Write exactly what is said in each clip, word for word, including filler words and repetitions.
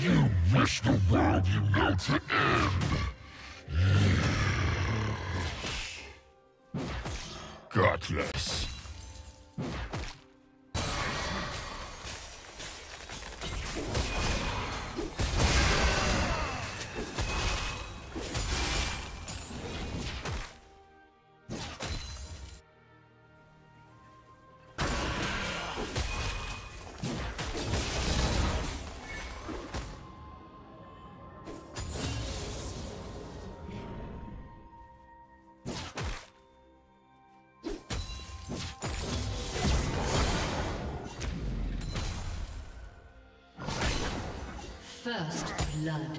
You wish the world you know to end. Gutless. First blood.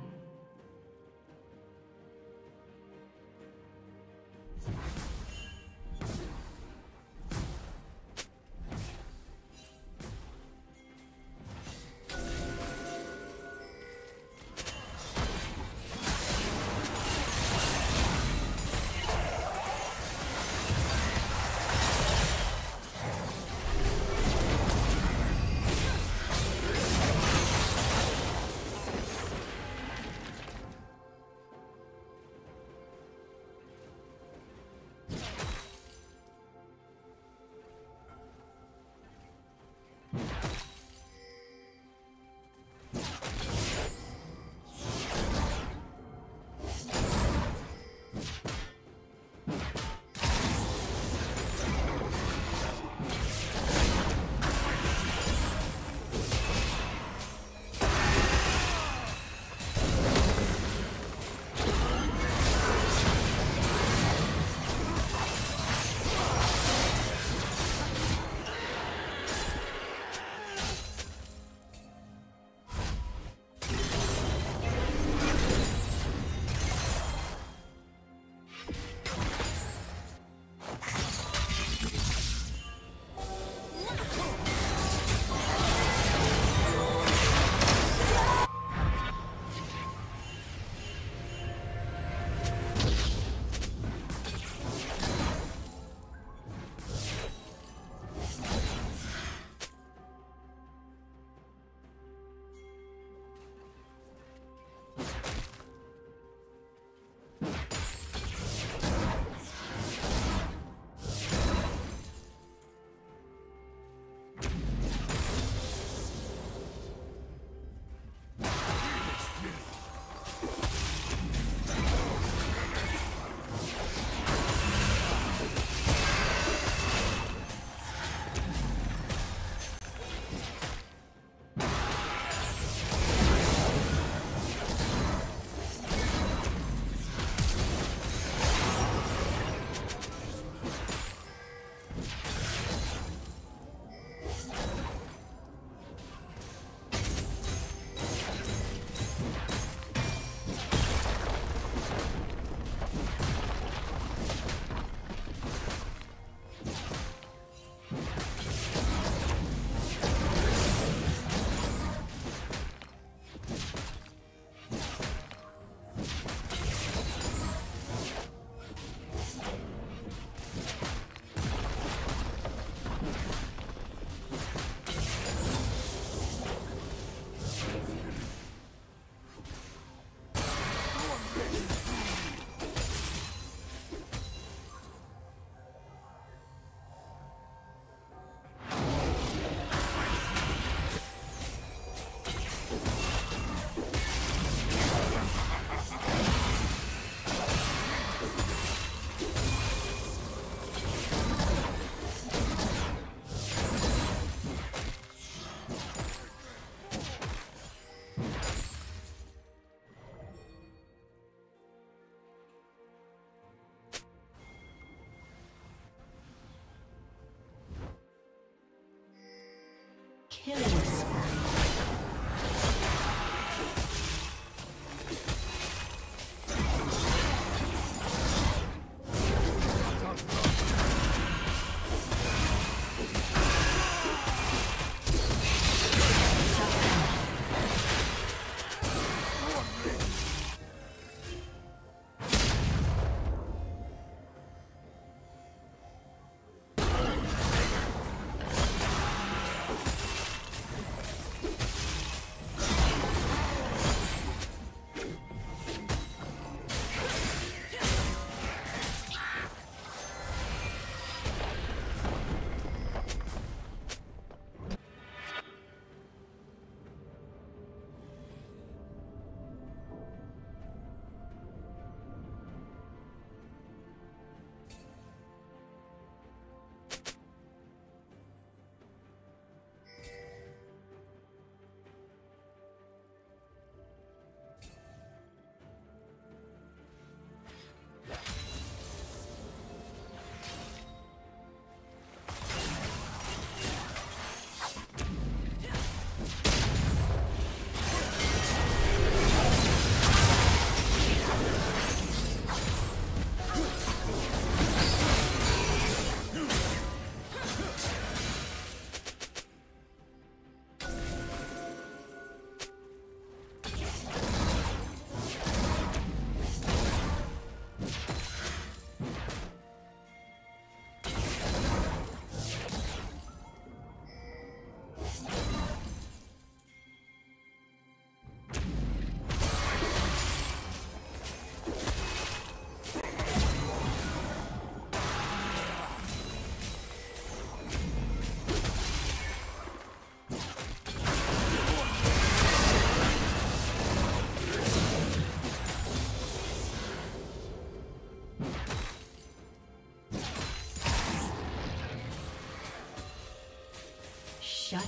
Killing shut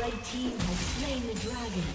Red team has slain the dragon.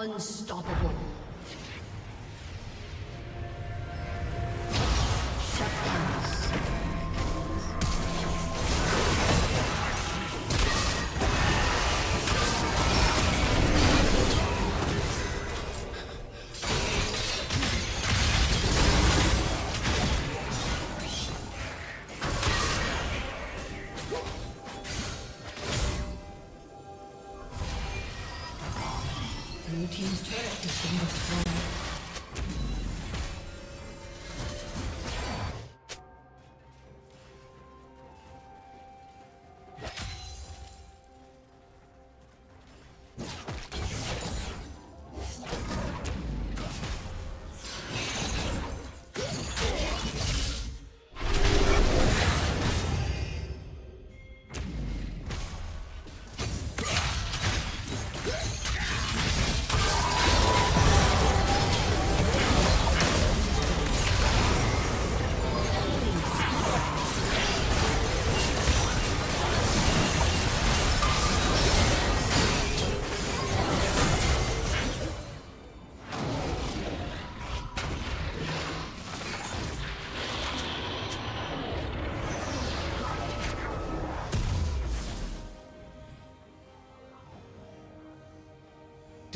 Unstoppable.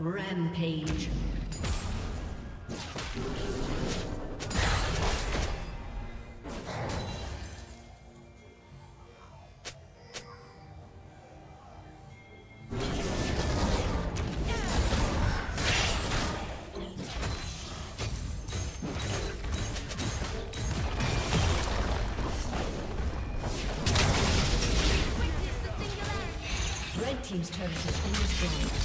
Rampage. Red team's turret has been destroyed.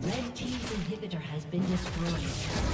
Red team's inhibitor has been destroyed.